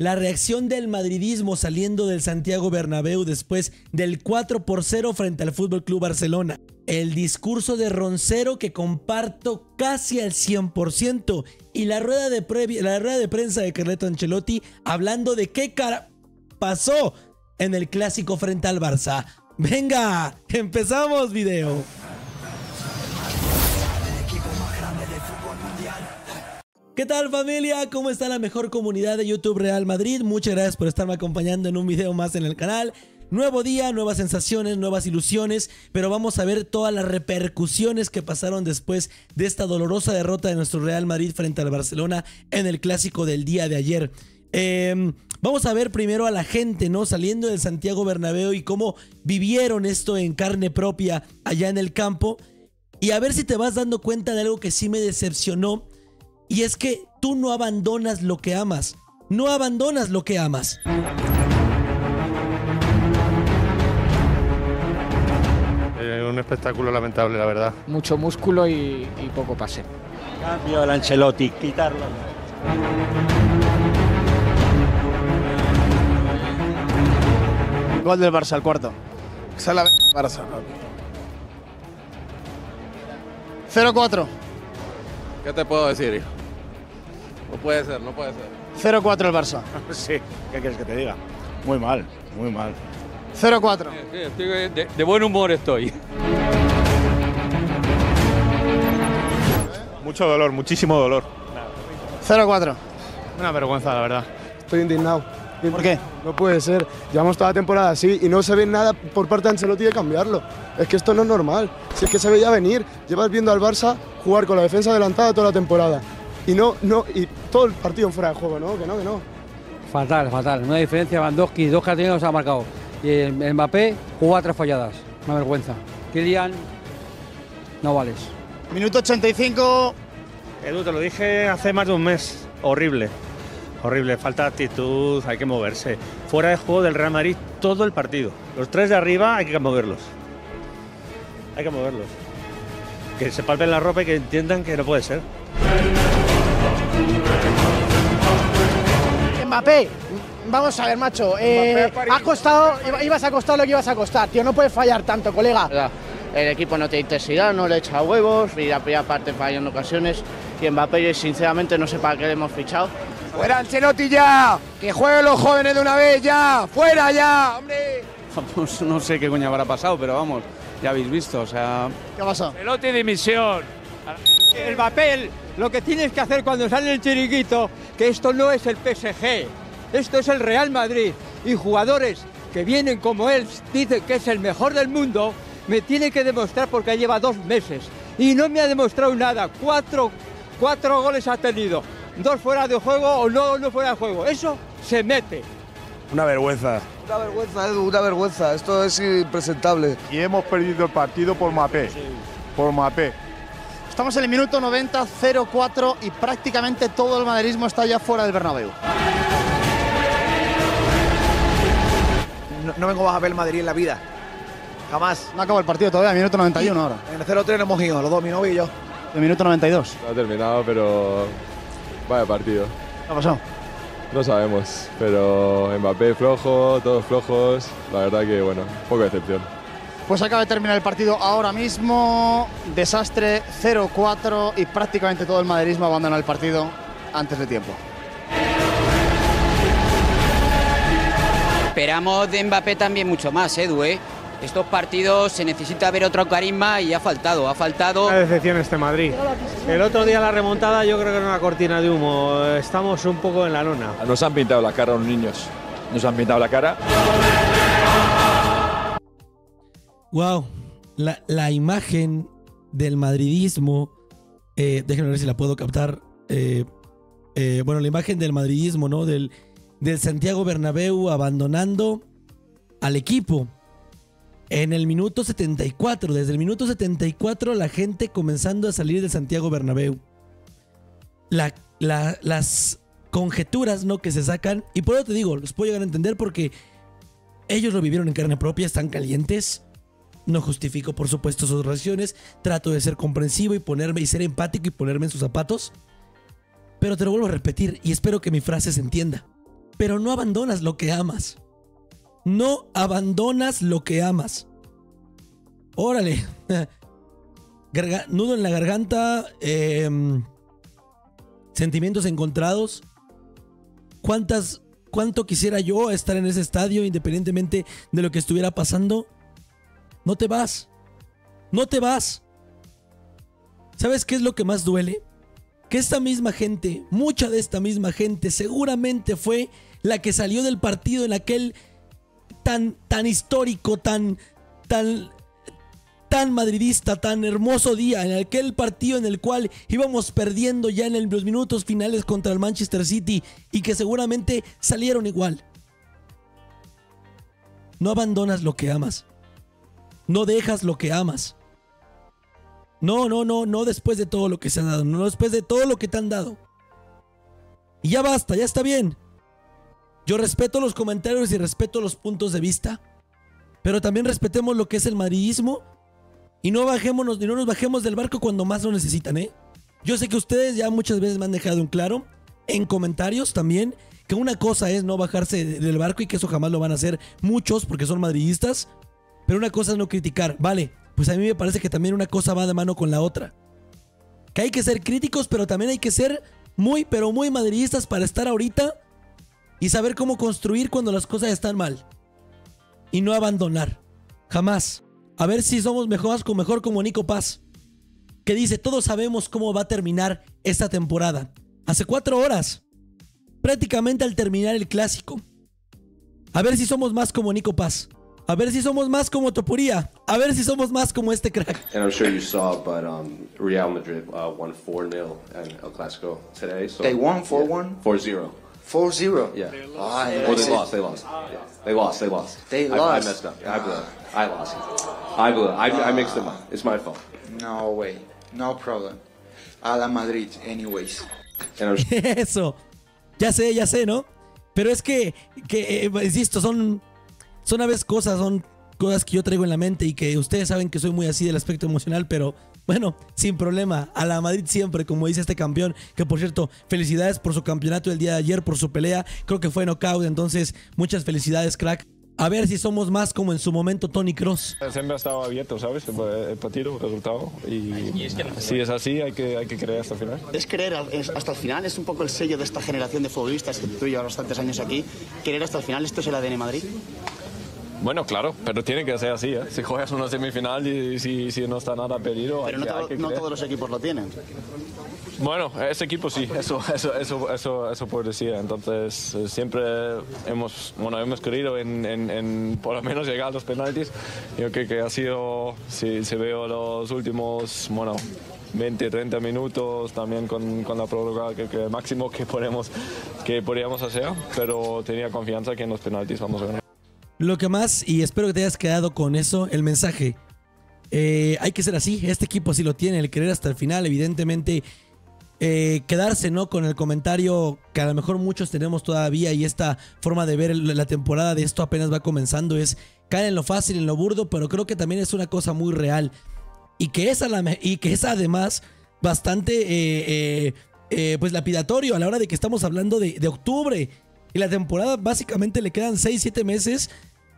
La reacción del madridismo saliendo del Santiago Bernabéu después del 4-0 frente al FC Barcelona. El discurso de Roncero, que comparto casi al 100%, y la rueda de prensa de Carlo Ancelotti hablando de qué cara pasó en el clásico frente al Barça. ¡Venga! ¡Empezamos video! ¿Qué tal, familia? ¿Cómo está la mejor comunidad de YouTube Real Madrid? Muchas gracias por estarme acompañando en un video más en el canal. Nuevo día, nuevas sensaciones, nuevas ilusiones, pero vamos a ver todas las repercusiones que pasaron después de esta dolorosa derrota de nuestro Real Madrid frente al Barcelona en el clásico del día de ayer. Vamos a ver primero a la gente, ¿no? Saliendo del Santiago Bernabéu y cómo vivieron esto en carne propia allá en el campo. Y a ver si te vas dando cuenta de algo que sí me decepcionó. Y es que tú no abandonas lo que amas. No abandonas lo que amas. Un espectáculo lamentable, la verdad. Mucho músculo y poco pase. Cambio al Ancelotti, quitarlo. Gol del Barça al cuarto. Sale Barça. 0-4. ¿Qué te puedo decir, hijo? No puede ser, no puede ser. 0-4 el Barça. Sí, ¿qué quieres que te diga? Muy mal, muy mal. 0-4. Sí, estoy de buen humor estoy. Mucho dolor, muchísimo dolor. 0-4. Una vergüenza, la verdad. Estoy indignado. ¿Por qué? No puede ser. Llevamos toda la temporada así y no se ve nada por parte de Ancelotti de cambiarlo. Es que esto no es normal. Si es que se veía venir, llevas viendo al Barça jugar con la defensa adelantada toda la temporada. Y y todo el partido fuera de juego, ¿no? Que no, que no. Fatal, fatal. Una diferencia, Lewandowski, dos cartulinos ha marcado. Y el Mbappé jugó a 3 falladas. Una vergüenza. Kylian, no vales. Minuto 85. Edu, te lo dije hace más de un mes. Horrible. Horrible, falta de actitud, hay que moverse. Fuera de juego del Real Madrid todo el partido. Los tres de arriba hay que moverlos. Hay que moverlos. Que se palpen la ropa y que entiendan que no puede ser. Mbappé, vamos a ver, macho. Ha costado, ibas a costar lo que ibas a costar, tío. No puedes fallar tanto, colega. El equipo no tiene intensidad, no le echa huevos. Y la primera parte fallando ocasiones. Y Mbappé, sinceramente, no sé para qué le hemos fichado. ¡Fuera Ancelotti ya! ¡Que jueguen los jóvenes de una vez ya! ¡Fuera ya, hombre! Pues no sé qué coño habrá pasado, pero vamos, ya habéis visto, o sea... ¿Qué ha pasado? Ancelotti dimisión. El papel, lo que tienes que hacer cuando sale el chiringuito, que esto no es el PSG, esto es el Real Madrid. Y jugadores que vienen como él, dicen que es el mejor del mundo, me tiene que demostrar porque lleva 2 meses. Y no me ha demostrado nada, 4 goles ha tenido. 2 fuera de juego o no fuera de juego. Eso se mete. Una vergüenza. Una vergüenza, Edu, una vergüenza. Esto es impresentable. Y hemos perdido el partido por Mbappé. Sí. Por Mbappé. Estamos en el minuto 90, 0-4 y prácticamente todo el madridismo está ya fuera del Bernabéu. No vengo más a ver el Madrid en la vida. Jamás. No acabó el partido todavía, minuto 91 ahora. En el 0-3 no hemos ido, los dos, mi novio y yo. El minuto 92. No ha terminado, pero... Vaya partido. ¿Qué ha pasado? No sabemos, pero Mbappé flojo, todos flojos. La verdad que, bueno, poco de excepción. Pues acaba de terminar el partido ahora mismo. Desastre, 0-4 y prácticamente todo el madridismo abandona el partido antes de tiempo. Esperamos de Mbappé también mucho más, Edu, ¿eh? Estos partidos se necesita ver otro carisma y ha faltado. Una decepción este Madrid. El otro día la remontada yo creo que era una cortina de humo. Estamos un poco en la lona. Nos han pintado la cara los niños. Nos han pintado la cara. Wow, la imagen del madridismo. Déjenme ver si la puedo captar. Bueno, la imagen del madridismo, ¿no? Del Santiago Bernabéu abandonando al equipo. En el minuto 74, desde el minuto 74 la gente comenzando a salir de Santiago Bernabéu. Las conjeturas, ¿no?, que se sacan, y por eso te digo, los puedo llegar a entender porque ellos lo vivieron en carne propia, están calientes. No justifico, por supuesto, sus reacciones, trato de ser comprensivo y ser empático y ponerme en sus zapatos. Pero te lo vuelvo a repetir y espero que mi frase se entienda. pero no abandonas lo que amas. No abandonas lo que amas. Órale. Nudo en la garganta. Sentimientos encontrados. ¿Cuánto quisiera yo estar en ese estadio independientemente de lo que estuviera pasando? No te vas. No te vas. ¿Sabes qué es lo que más duele? Que esta misma gente, mucha de esta misma gente, seguramente fue la que salió del partido en aquel tan histórico, tan madridista, tan hermoso día, en aquel partido en el cual íbamos perdiendo ya en los minutos finales contra el Manchester City, y que seguramente salieron igual. No abandonas lo que amas. No dejas lo que amas. No después de todo lo que se han dado. No después de todo lo que te han dado. Y ya basta, ya está bien. Yo respeto los comentarios y respeto los puntos de vista, pero también respetemos lo que es el madridismo. Y no nos bajemos del barco cuando más lo necesitan, ¿eh? Yo sé que ustedes ya muchas veces me han dejado en claro, en comentarios también, que una cosa es no bajarse del barco, y que eso jamás lo van a hacer muchos porque son madridistas. Pero una cosa es no criticar, vale. Pues a mí me parece que también una cosa va de mano con la otra. Que hay que ser críticos, pero también hay que ser muy, pero muy madridistas para estar ahorita y saber cómo construir cuando las cosas están mal. Y no abandonar. Jamás. A ver si somos mejor como Nico Paz, que dice: todos sabemos cómo va a terminar esta temporada. Hace 4 horas, prácticamente al terminar el clásico. A ver si somos más como Nico Paz. A ver si somos más como Topuria. A ver si somos más como este crack. And I'm sure you saw, but Real Madrid won 4-0 at El Clásico today. So they won 4-1? 4-0. 4-0. Yeah. Or they lost. They lost. I messed up. I blew it. I mixed them up. It's my fault. No way. No problem. A la Madrid, anyways. Eso. Ya sé, ¿no? Pero es que insisto, son a veces cosas que yo traigo en la mente y que ustedes saben que soy muy así del aspecto emocional, pero bueno, sin problema, a la Madrid siempre, como dice este campeón, que por cierto, felicidades por su campeonato el día de ayer, por su pelea, creo que fue knockout, entonces muchas felicidades, crack. A ver si somos más como en su momento Toni Kroos. Siempre ha estado abierto, ¿sabes? El partido, el resultado. Y es que si es así, hay que creer hasta el final. Es creer hasta el final, es un poco el sello de esta generación de futbolistas que tú llevas bastantes años aquí. Creer hasta el final, esto es el ADN Madrid. Bueno, claro, pero tiene que ser así, ¿eh? Si juegas una semifinal y si no está nada perdido... Pero no todos los equipos lo tienen. Bueno, ese equipo sí, eso puedo decir. Entonces, siempre hemos querido en por lo menos llegar a los penaltis. Yo creo que ha sido, si veo los últimos, 20, 30 minutos, también con la prórroga, que máximo que podíamos hacer, pero tenía confianza que en los penaltis vamos a ganar. Lo que más, y espero que te hayas quedado con eso, el mensaje. Hay que ser así, este equipo sí lo tiene, el querer hasta el final, evidentemente. Quedarse, ¿no?, con el comentario que a lo mejor muchos tenemos todavía, y esta forma de ver la temporada de esto apenas va comenzando, es caer en lo fácil, en lo burdo, pero creo que también es una cosa muy real. Y que es además bastante pues lapidatorio a la hora de que estamos hablando de octubre. Y la temporada básicamente le quedan 6-7 meses.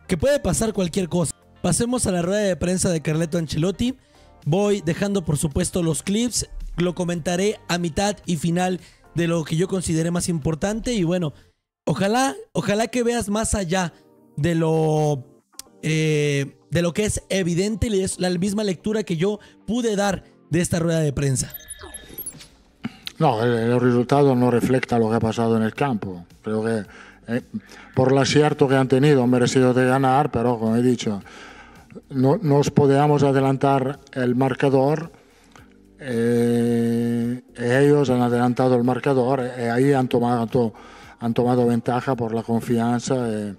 Que puede pasar cualquier cosa. Pasemos a la rueda de prensa de Carlo Ancelotti. Voy dejando por supuesto los clips. Lo comentaré a mitad y final de lo que yo consideré más importante. Y bueno, ojalá que veas más allá de lo que es evidente. Y es la misma lectura que yo pude dar de esta rueda de prensa. No, el resultado no refleja lo que ha pasado en el campo. Creo que por el acierto que han tenido, han merecido de ganar, pero como he dicho, no nos podíamos adelantar el marcador. Ellos han adelantado el marcador y ahí han tomado ventaja por la confianza,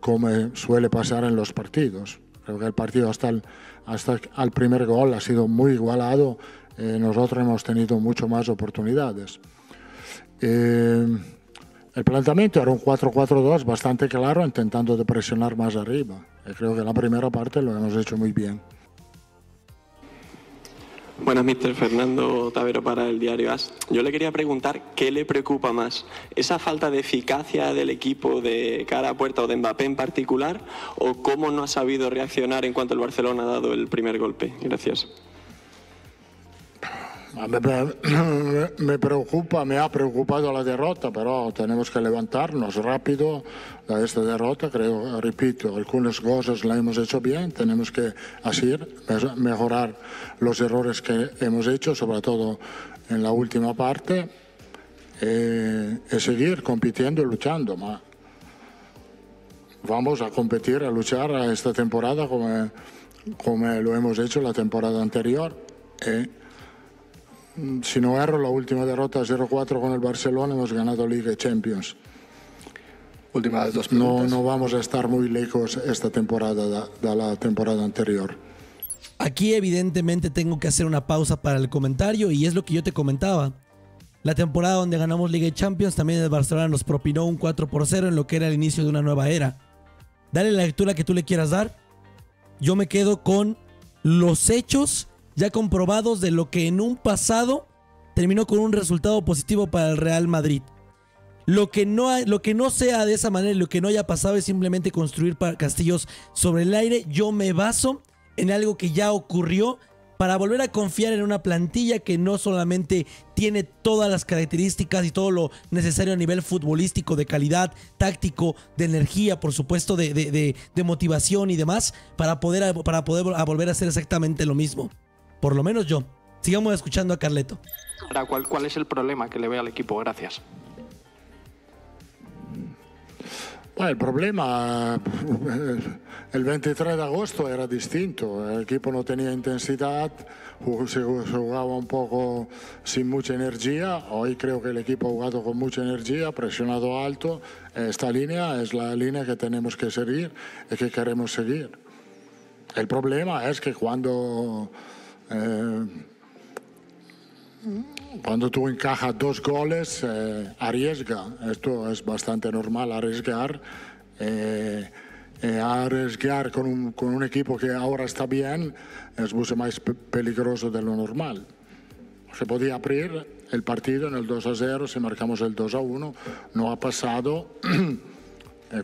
como suele pasar en los partidos. Creo que el partido hasta el primer gol ha sido muy igualado. Nosotros hemos tenido mucho más oportunidades. El planteamiento era un 4-4-2 bastante claro, intentando de presionar más arriba. Creo que la primera parte lo hemos hecho muy bien. Buenas, mister. Fernando Tavero para El Diario AS. Yo le quería preguntar qué le preocupa más, esa falta de eficacia del equipo de cara a puerta o de Mbappé en particular, o cómo no ha sabido reaccionar en cuanto el Barcelona ha dado el primer golpe. Gracias. Me preocupa, me ha preocupado la derrota, pero tenemos que levantarnos rápido de esta derrota. Creo, repito, algunas cosas las hemos hecho bien, tenemos que hacer, mejorar los errores que hemos hecho, sobre todo en la última parte, y seguir compitiendo y luchando. Vamos a competir, a luchar esta temporada como lo hemos hecho la temporada anterior. Si no erro, la última derrota 0-4 con el Barcelona, hemos ganado Liga y Champions. Últimas dos preguntas. No vamos a estar muy lejos esta temporada de la temporada anterior. Aquí evidentemente tengo que hacer una pausa para el comentario, y es lo que yo te comentaba. La temporada donde ganamos Liga y Champions, también el Barcelona nos propinó un 4-0 en lo que era el inicio de una nueva era. Dale la lectura que tú le quieras dar. Yo me quedo con los hechos ya comprobados de lo que en un pasado terminó con un resultado positivo para el Real Madrid. Lo que no sea de esa manera, lo que no haya pasado, es simplemente construir castillos sobre el aire. Yo me baso en algo que ya ocurrió para volver a confiar en una plantilla que no solamente tiene todas las características y todo lo necesario a nivel futbolístico, de calidad, táctico, de energía, por supuesto, de motivación y demás, para poder volver a hacer exactamente lo mismo. Por lo menos yo. Sigamos escuchando a Carleto. Ahora, ¿cuál es el problema que le ve al equipo? Gracias. Bueno, el problema, el 23 de agosto era distinto. El equipo no tenía intensidad, se jugaba un poco sin mucha energía. Hoy creo que el equipo ha jugado con mucha energía, presionado alto. Esta línea es la línea que tenemos que seguir y que queremos seguir. El problema es que cuando tú encajas dos goles, arriesga. Esto es bastante normal, arriesgar. Arriesgar con un equipo que ahora está bien es mucho más peligroso de lo normal. Se podía abrir el partido en el 2-0, si marcamos el 2-1, no ha pasado.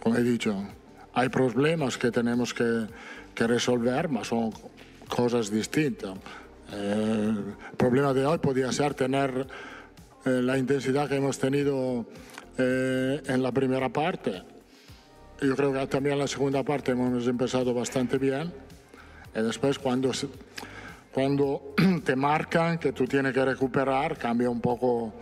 Como he dicho, hay problemas que tenemos que resolver, más son cosas distintas. El problema de hoy podía ser tener la intensidad que hemos tenido en la primera parte. Yo creo que también en la segunda parte hemos empezado bastante bien. Y después, cuando te marcan que tú tienes que recuperar, cambia un poco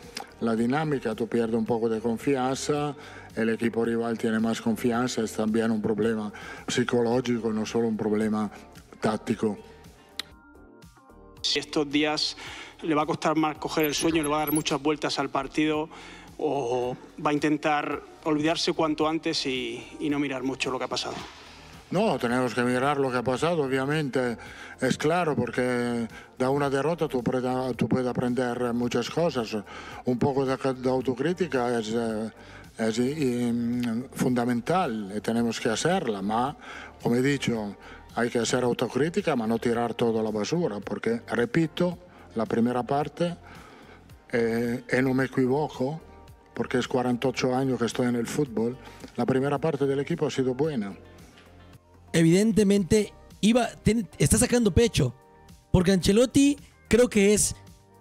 la dinámica, tú pierdes un poco de confianza, el equipo rival tiene más confianza. Es también un problema psicológico, no solo un problema táctico. Si estos días le va a costar más coger el sueño, le va a dar muchas vueltas al partido, o va a intentar olvidarse cuanto antes y no mirar mucho lo que ha pasado. No, tenemos que mirar lo que ha pasado, obviamente, es claro, porque de una derrota tú puedes aprender muchas cosas. Un poco de autocrítica es fundamental, y tenemos que hacerla, pero, como he dicho, hay que hacer autocrítica, pero no tirar todo a la basura, porque, repito, la primera parte, no me equivoco, porque es 48 años que estoy en el fútbol, la primera parte del equipo ha sido buena. Evidentemente, está sacando pecho, porque Ancelotti creo que es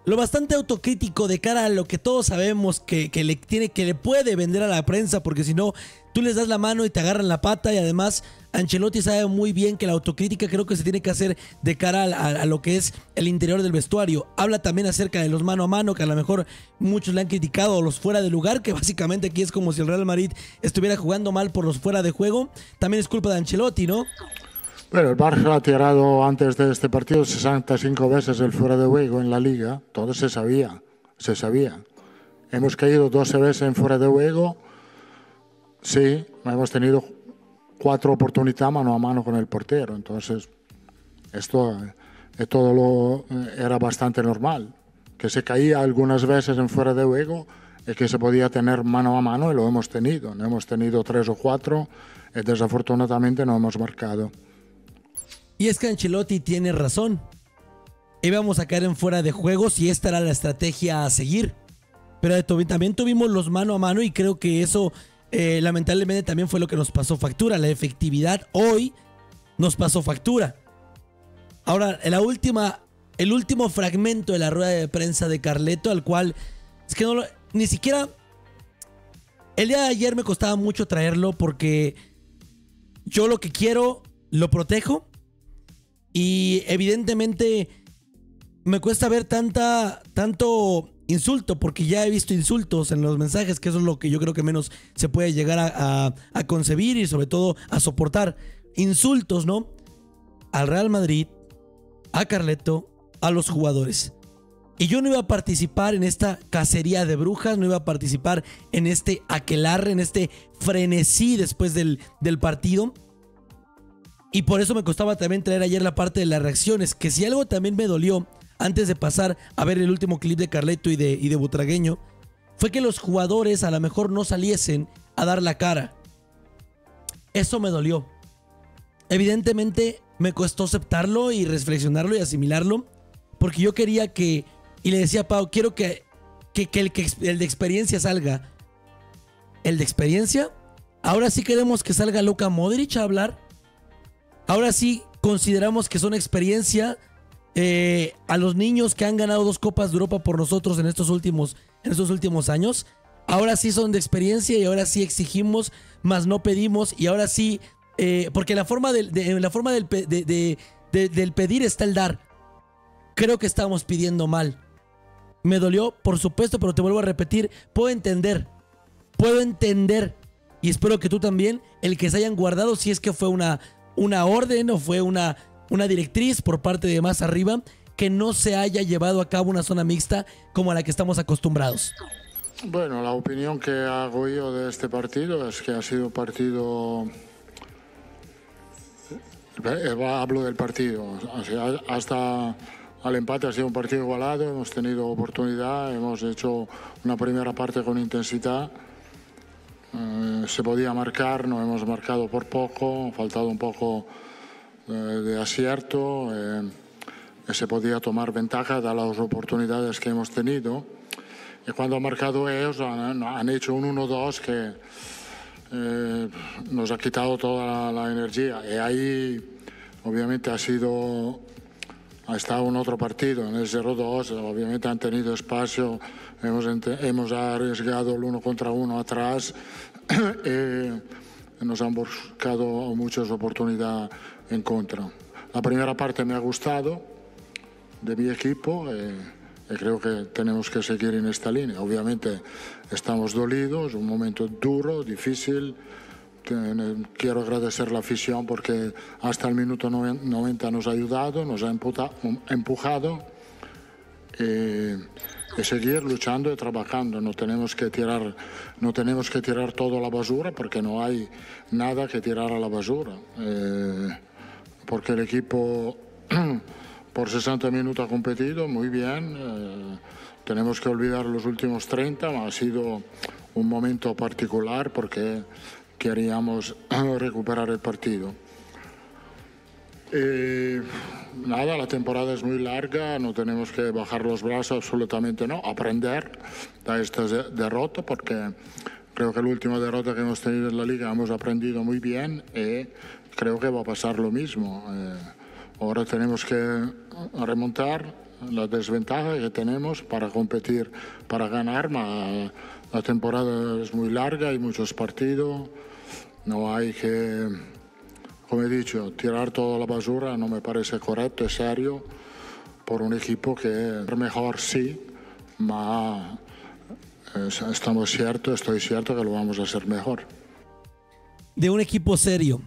lo bastante autocrítico de cara a lo que todos sabemos que le puede vender a la prensa, porque si no, tú les das la mano y te agarran la pata. Y además, Ancelotti sabe muy bien que la autocrítica creo que se tiene que hacer de cara a lo que es el interior del vestuario. Habla también acerca de los mano a mano, que a lo mejor muchos le han criticado, o los fuera de lugar, que básicamente aquí es como si el Real Madrid estuviera jugando mal por los fuera de juego. También es culpa de Ancelotti, ¿no? Bueno, el Barça ha tirado antes de este partido 65 veces el fuera de juego en la Liga. Todo se sabía, se sabía. Hemos caído 12 veces en fuera de juego. Sí, hemos tenido 4 oportunidades mano a mano con el portero, entonces esto era bastante normal, que se caía algunas veces en fuera de juego y que se podía tener mano a mano, y lo hemos tenido. Hemos tenido 3 o 4 y desafortunadamente no hemos marcado. Y es que Ancelotti tiene razón. íbamos a caer en fuera de juegos y esta era la estrategia a seguir. Pero también tuvimos los mano a mano y creo que eso lamentablemente también fue lo que nos pasó factura. La efectividad hoy nos pasó factura. Ahora, el último fragmento de la rueda de prensa de Carleto, al cual es que no lo, ni siquiera el día de ayer me costaba mucho traerlo porque yo lo que quiero lo protejo y evidentemente me cuesta ver tanto insulto porque ya he visto insultos en los mensajes, que eso es lo que yo creo que menos se puede llegar a concebir y sobre todo a soportar. Insultos, ¿no? Al Real Madrid, a Carleto, a los jugadores. Y yo no iba a participar en esta cacería de brujas, no iba a participar en este aquelarre, en este frenesí después del partido. Y por eso me costaba también traer ayer la parte de las reacciones, que si algo también me dolió, antes de pasar a ver el último clip de Carleto y de Butragueño, fue que los jugadores a lo mejor no saliesen a dar la cara. Eso me dolió. Evidentemente me costó aceptarlo y reflexionarlo y asimilarlo, porque yo quería que... Y le decía a Pau, quiero que el de experiencia salga. ¿El de experiencia? Ahora sí queremos que salga Luka Modric a hablar. Ahora sí consideramos que son experiencia a los niños que han ganado 2 Copas de Europa por nosotros en estos últimos años. Ahora sí son de experiencia y ahora sí exigimos, más no pedimos. Y ahora sí... porque la forma del pedir está el dar. Creo que estamos pidiendo mal. Me dolió, por supuesto, pero te vuelvo a repetir, puedo entender y espero que tú también, el que se hayan guardado, si es que fue una orden o fue una directriz por parte de más arriba, que no se haya llevado a cabo una zona mixta como a la que estamos acostumbrados. Bueno, la opinión que hago yo de este partido es que ha sido un partido... Hablo del partido, hasta al empate ha sido un partido igualado, hemos tenido oportunidad, hemos hecho una primera parte con intensidad, se podía marcar, no hemos marcado por poco, ha faltado un poco de acierto, se podía tomar ventaja de las oportunidades que hemos tenido y cuando han marcado ellos han hecho un 1-2 que... nos ha quitado toda la energía y ahí obviamente ha estado en otro partido, en el 0-2 obviamente han tenido espacio, hemos arriesgado el 1 contra 1 atrás, nos han buscado muchas oportunidades en contra. La primera parte me ha gustado de mi equipo, creo que tenemos que seguir en esta línea. Obviamente estamos dolidos, un momento duro, difícil. Quiero agradecer la afición porque hasta el minuto 90 nos ha ayudado, nos ha empujado. Y seguir luchando y trabajando. No tenemos que tirar todo a la basura porque no hay nada que tirar a la basura. Porque el equipo... Por 60 minutos ha competido, muy bien. Tenemos que olvidar los últimos 30, ha sido un momento particular porque queríamos recuperar el partido. Nada, la temporada es muy larga, no tenemos que bajar los brazos, absolutamente no. Aprender de esta derrota porque creo que la última derrota que hemos tenido en la Liga hemos aprendido muy bien y creo que va a pasar lo mismo. Ahora tenemos que remontar la desventaja que tenemos para competir, para ganar. La temporada es muy larga, hay muchos partidos. No hay que, como he dicho, tirar toda la basura. No me parece correcto, es serio, por un equipo que mejor sí, pero estoy cierto que lo vamos a hacer mejor. De un equipo serio.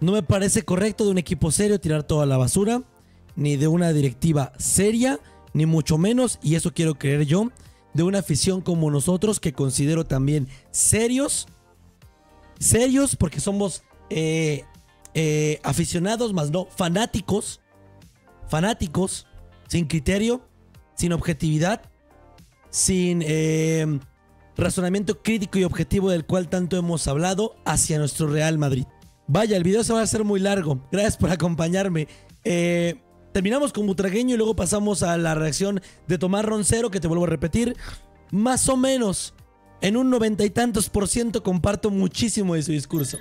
No me parece correcto de un equipo serio tirar toda la basura, ni de una directiva seria, ni mucho menos, y eso quiero creer yo, de una afición como nosotros que considero también serios, serios porque somos aficionados, más no fanáticos, fanáticos, sin criterio, sin objetividad, sin razonamiento crítico y objetivo del cual tanto hemos hablado hacia nuestro Real Madrid. Vaya, el video se va a hacer muy largo. Gracias por acompañarme. Terminamos con Butragueño y luego pasamos a la reacción de Tomás Roncero, que te vuelvo a repetir, más o menos en un 90 y tantos % comparto muchísimo de su discurso.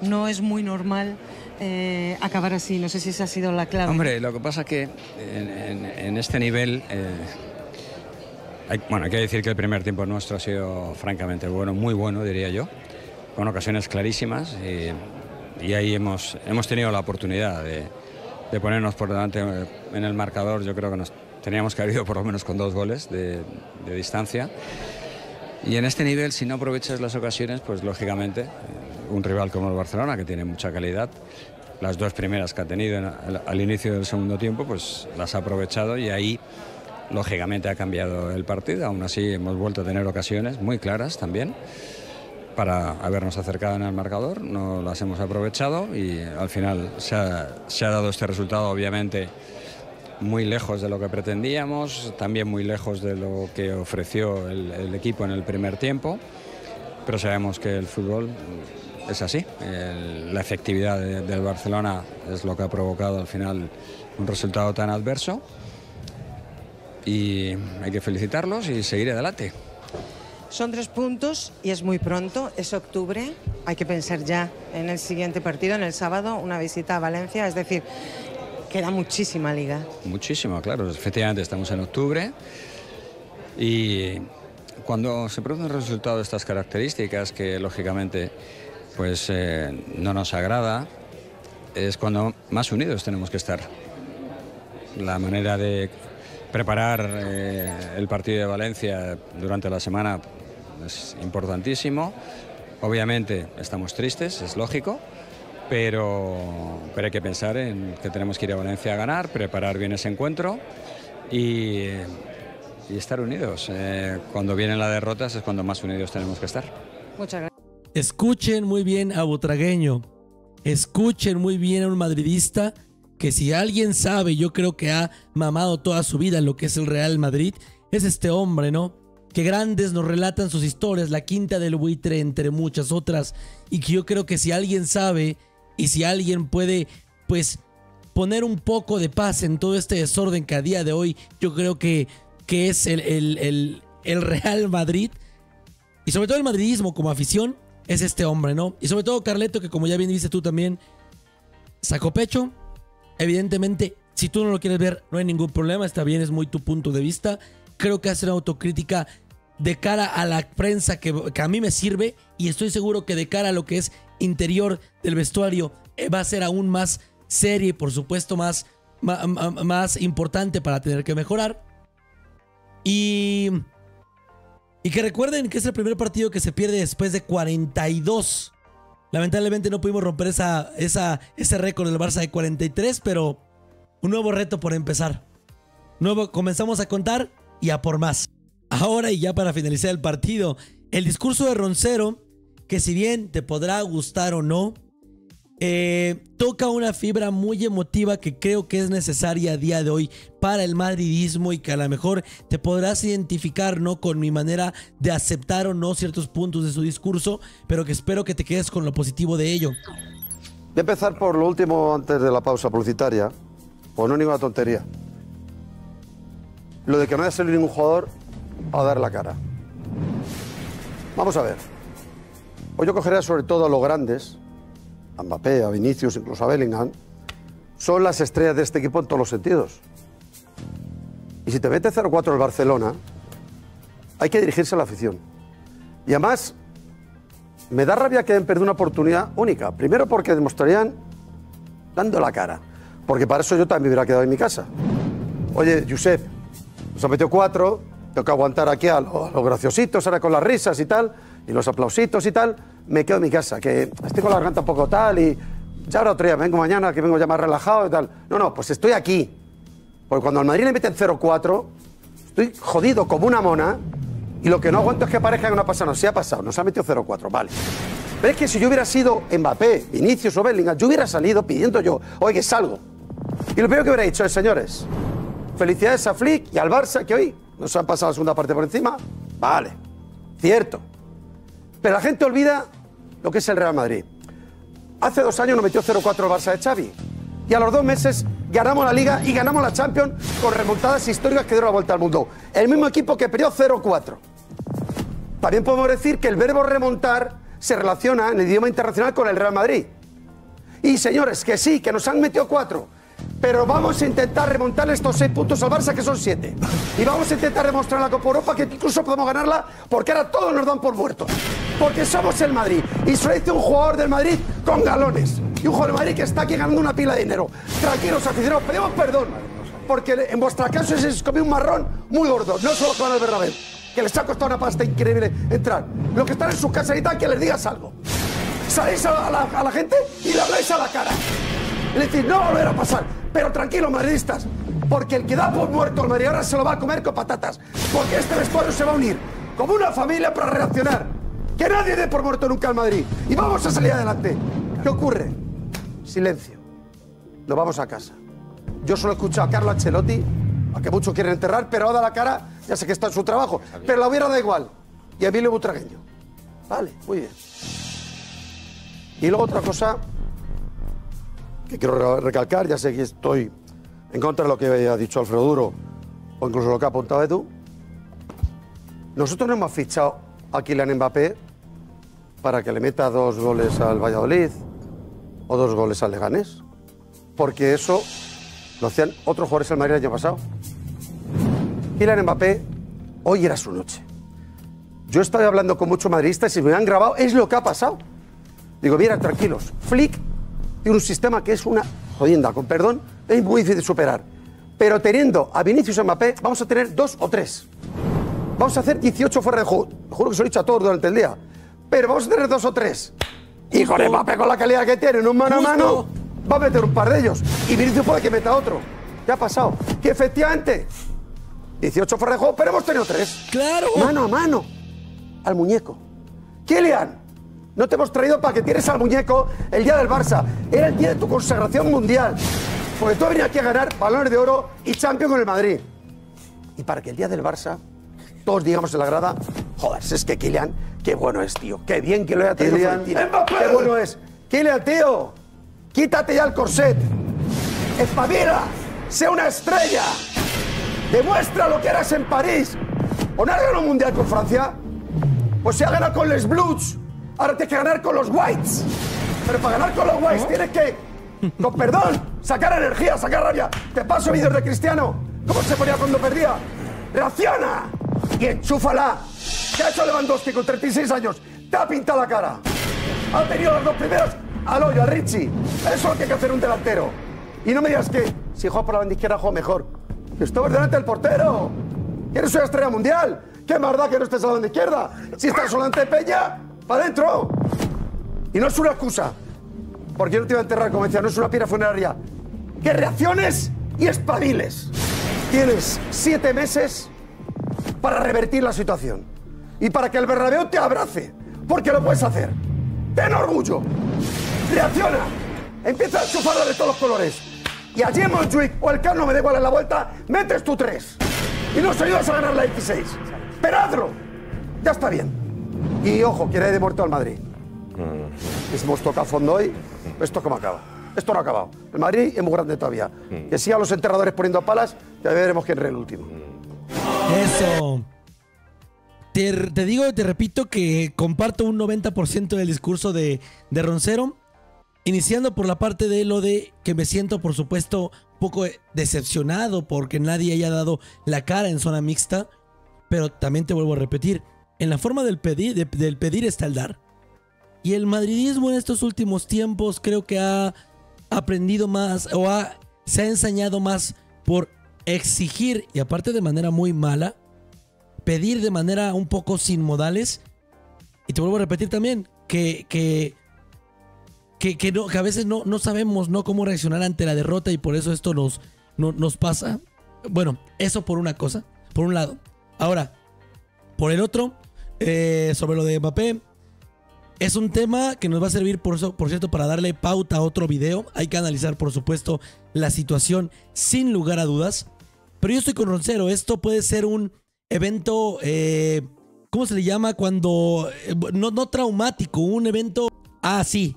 No es muy normal acabar así, no sé si esa ha sido la clave. Hombre, lo que pasa es que en este nivel... bueno, hay que decir que el primer tiempo nuestro ha sido francamente bueno, muy bueno, diría yo, con ocasiones clarísimas y ahí hemos tenido la oportunidad de ponernos por delante en el marcador. Yo creo que nos teníamos que haber ido por lo menos con 2 goles de distancia. Y en este nivel, si no aprovechas las ocasiones, pues lógicamente un rival como el Barcelona, que tiene mucha calidad, las 2 primeras que ha tenido al inicio del segundo tiempo, pues las ha aprovechado y ahí... Lógicamente ha cambiado el partido, aún así hemos vuelto a tener ocasiones muy claras también para habernos acercado en el marcador, no las hemos aprovechado y al final se ha dado este resultado, obviamente muy lejos de lo que pretendíamos, también muy lejos de lo que ofreció el equipo en el primer tiempo, pero sabemos que el fútbol es así, la efectividad del Barcelona es lo que ha provocado al final un resultado tan adverso. Y hay que felicitarlos y seguir adelante. Son 3 puntos y es muy pronto, es octubre, hay que pensar ya en el siguiente partido, en el sábado, una visita a Valencia, es decir, queda muchísima liga. Muchísima, claro, efectivamente estamos en octubre y cuando se produce un resultado de estas características que lógicamente pues no nos agrada, es cuando más unidos tenemos que estar. La manera de... Preparar el partido de Valencia durante la semana es importantísimo. Obviamente estamos tristes, es lógico, pero hay que pensar en que tenemos que ir a Valencia a ganar, preparar bien ese encuentro y estar unidos. Cuando vienen las derrotas es cuando más unidos tenemos que estar. Muchas gracias. Escuchen muy bien a Butragueño, escuchen muy bien a un madridista que si alguien sabe, yo creo que ha mamado toda su vida lo que es el Real Madrid, es este hombre, ¿no? Que grandes nos relatan sus historias, la quinta del buitre entre muchas otras, y que yo creo que si alguien sabe y si alguien puede, pues, poner un poco de paz en todo este desorden que a día de hoy yo creo que es el Real Madrid, y sobre todo el madridismo como afición, es este hombre, ¿no? Y sobre todo Carleto, que como ya bien viste tú también, sacó pecho. Evidentemente, si tú no lo quieres ver, no hay ningún problema, está bien, es muy tu punto de vista. Creo que hace una autocrítica de cara a la prensa que a mí me sirve y estoy seguro que de cara a lo que es interior del vestuario va a ser aún más seria y por supuesto más importante para tener que mejorar. Y que recuerden que es el primer partido que se pierde después de 42 años. Lamentablemente no pudimos romper ese récord del Barça de 43, pero un nuevo reto por empezar. Comenzamos a contar y a por más. Ahora y ya para finalizar el partido, el discurso de Roncero, que si bien te podrá gustar o no, toca una fibra muy emotiva que creo que es necesaria a día de hoy para el madridismo y que a lo mejor te podrás identificar, ¿no?, con mi manera de aceptar o no ciertos puntos de su discurso, pero que espero que te quedes con lo positivo de ello. Voy a empezar por lo último antes de la pausa publicitaria, pues no ninguna tontería. Lo de que no haya salido ningún jugador a dar la cara. Vamos a ver. Hoy yo cogería sobre todo a los grandes, a Mbappé, a Vinicius, incluso a Bellingham, son las estrellas de este equipo en todos los sentidos. Y si te mete 0-4 el Barcelona, hay que dirigirse a la afición. Y además, me da rabia que hayan perdido una oportunidad única. Primero porque demostrarían dando la cara. Porque para eso yo también me hubiera quedado en mi casa. Oye, Josep, nos han metido 4, tengo que aguantar aquí a los graciositos, ahora con las risas y tal, y los aplausitos y tal, me quedo en mi casa, que estoy con la garganta un poco tal y ya ahora otro día, vengo mañana, que vengo ya más relajado y tal. No, no, pues estoy aquí. Porque cuando al Madrid le meten 0-4, estoy jodido como una mona y lo que no aguanto es que parezca que no ha pasado. No, sí ha pasado, nos ha metido 0-4, vale. Pero es que si yo hubiera sido Mbappé, Vinicius o Bellingham, yo hubiera salido pidiendo yo, oye, que salgo. Y lo primero que hubiera dicho es, señores, felicidades a Flick y al Barça, que hoy nos han pasado la segunda parte por encima. Vale, cierto. Pero la gente olvida lo que es el Real Madrid. Hace 2 años nos metió 0-4 el Barça de Xavi. Y a los 2 meses ganamos la Liga y ganamos la Champions con remontadas históricas que dieron la vuelta al mundo. El mismo equipo que perdió 0-4. También podemos decir que el verbo remontar se relaciona en el idioma internacional con el Real Madrid. Y señores, que sí, que nos han metido 4. Pero vamos a intentar remontar estos 6 puntos al Barça, que son 7. Y vamos a intentar demostrar a la Copa Europa que incluso podemos ganarla, porque ahora todos nos dan por muertos. Porque somos el Madrid. Y se lo dice un jugador del Madrid con galones. Y un jugador del Madrid que está aquí ganando una pila de dinero. Tranquilos, aficionados, pedimos perdón. Porque en vuestra caso se comió un marrón muy gordo. No solo con el Bernabéu, que les ha costado una pasta increíble entrar. Los que están en sus casas necesitan que les digas algo. Salís a la gente y le habláis a la cara. Le decís, no va a volver a pasar. Pero tranquilos, madridistas, porque el que da por muerto al Madrid ahora se lo va a comer con patatas. Porque este vestuario se va a unir como una familia para reaccionar. Que nadie dé por muerto nunca al Madrid. Y vamos a salir adelante. ¿Qué ocurre? Silencio. Nos vamos a casa. Yo solo he escuchado a Carlo Ancelotti, a que muchos quieren enterrar, pero ahora da la cara, ya sé que está en su trabajo. Pero la hubiera dado igual. Y a Emilio Butragueño. Vale, muy bien. Y luego otra cosa que quiero recalcar, ya sé que estoy en contra de lo que ha dicho Alfredo Duro o incluso lo que ha apuntado Edu. Nosotros no hemos fichado a Kylian Mbappé para que le meta 2 goles al Valladolid o 2 goles al Leganés, porque eso lo hacían otros jugadores del Madrid el año pasado. Kylian Mbappé, hoy era su noche. Yo estaba hablando con muchos madridistas y me han grabado, es lo que ha pasado. Digo, mira, tranquilos, Flick tiene un sistema que es una jodienda, con perdón, es muy difícil de superar. Pero teniendo a Vinicius y a Mbappé, vamos a tener 2 o 3. Vamos a hacer 18 fuera de juego. Juro que se lo he dicho a todos durante el día. Pero vamos a tener 2 o 3. Y con Mbappé, con la calidad que tiene, en un mano a mano, va a meter un par de ellos. Y Vinicius puede que meta otro. ¿Qué ha pasado? Que efectivamente, 18 fuera de juego, pero hemos tenido 3. ¡Claro! Mano a mano. Al muñeco. Kylian, no te hemos traído para que tienes al muñeco el día del Barça. Era el día de tu consagración mundial. Porque tú has venido aquí a ganar Balones de Oro y Champions con el Madrid. Y para que el día del Barça todos digamos en la grada, joder, es que Kylian, qué bueno es, tío. Qué bien que lo haya traído Florentino. Qué bueno es. Kylian, tío, quítate ya el corset. Espabila, sea una estrella. Demuestra lo que eras en París. ¿O no has ganado un mundial con Francia? Pues se ha ganado con Les Blues. Ahora tienes que ganar con los Whites. Pero para ganar con los Whites tienes que, con perdón, sacar energía, sacar rabia. Te paso vídeos de Cristiano. ¿Cómo se ponía cuando perdía? ¡Reacciona! Y enchúfala. ¿Qué ha hecho Lewandowski con 36 años? Te ha pintado la cara. Ha tenido las 2 primeras al hoyo, a Richie. Eso es lo que hay que hacer un delantero. Y no me digas que si juega por la banda izquierda juega mejor. Estamos delante del portero. ¿Eres una estrella mundial? ¿Qué maldad que no estés a la banda izquierda? Si estás delante de Peña, para adentro. Y no es una excusa. Porque yo no te iba a enterrar, como decía, no es una piedra funeraria. Que reacciones y espabiles. Tienes 7 meses para revertir la situación. Y para que el Bernabéu te abrace. Porque lo puedes hacer. Ten orgullo. Reacciona. Empieza a chufarla de todos los colores. Y allí en Montjuic o el Carno, me da igual, en la vuelta, metes tu 3. Y nos ayudas a ganar la 16. Pero hazlo. Ya está bien. Y ojo, que le de muerto al Madrid. Hemos tocado fondo hoy. Esto es como acaba. Esto no ha acabado. El Madrid es muy grande todavía. Que sigan los enterradores poniendo palas, ya veremos quién es el último. Eso. Te digo, te repito que comparto un 90% del discurso de Roncero. Iniciando por la parte de lo de que me siento, por supuesto, un poco decepcionado porque nadie haya dado la cara en zona mixta. Pero también te vuelvo a repetir, en la forma del pedir está el dar. Y el madridismo en estos últimos tiempos creo que ha aprendido más o se ha ensañado más por exigir, y aparte de manera muy mala, pedir de manera un poco sin modales. Y te vuelvo a repetir también que a veces no sabemos cómo reaccionar ante la derrota, y por eso esto nos pasa. Bueno, eso por una cosa, por un lado. Ahora, por el otro, sobre lo de Mbappé, es un tema que nos va a servir, por cierto, para darle pauta a otro video. Hay que analizar, por supuesto, la situación sin lugar a dudas. Pero yo estoy con Roncero. Esto puede ser un evento, ¿cómo se le llama? Cuando, no traumático, un evento,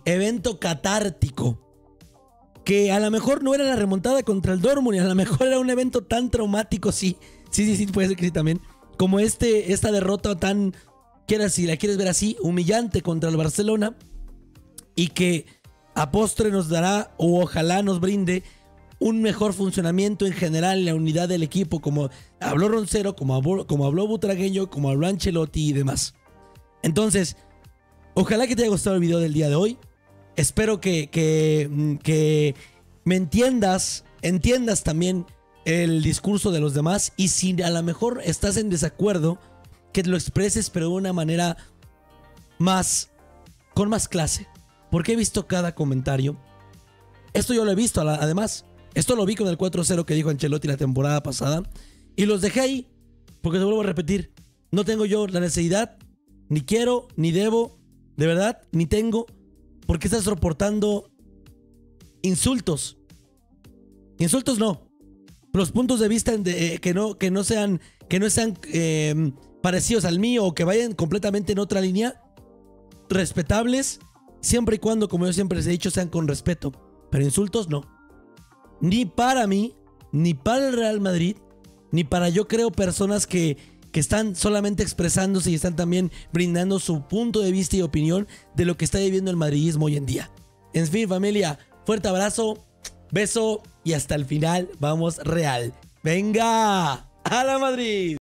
evento catártico. que a lo mejor no era la remontada contra el Dortmund, y a lo mejor era un evento tan traumático, sí, puede ser que sí también, como esta derrota tan, si la quieres ver así, humillante contra el Barcelona, y que a postre nos dará, o ojalá nos brinde, un mejor funcionamiento en general en la unidad del equipo, como habló Roncero, como habló Butragueño, como habló Ancelotti y demás. Entonces, ojalá que te haya gustado el video del día de hoy. Espero que me entiendas también el discurso de los demás, y si a lo mejor estás en desacuerdo, que lo expreses, pero de una manera con más clase, porque he visto cada comentario. Esto yo lo he visto, además. Esto lo vi con el 4-0 que dijo Ancelotti la temporada pasada, y los dejé ahí, porque te vuelvo a repetir, no tengo yo la necesidad, ni quiero, ni debo, de verdad, ni tengo, porque estás reportando insultos. Insultos no. Los puntos de vista que no sean parecidos al mío, o que vayan completamente en otra línea, respetables, siempre y cuando, como yo siempre les he dicho, sean con respeto. Pero insultos no. Ni para mí, ni para el Real Madrid, ni para, yo creo, personas que están solamente expresándose y están también brindando su punto de vista y opinión de lo que está viviendo el madridismo hoy en día. En fin, familia, fuerte abrazo, beso, y hasta el final vamos Real. ¡Venga! ¡A la Madrid!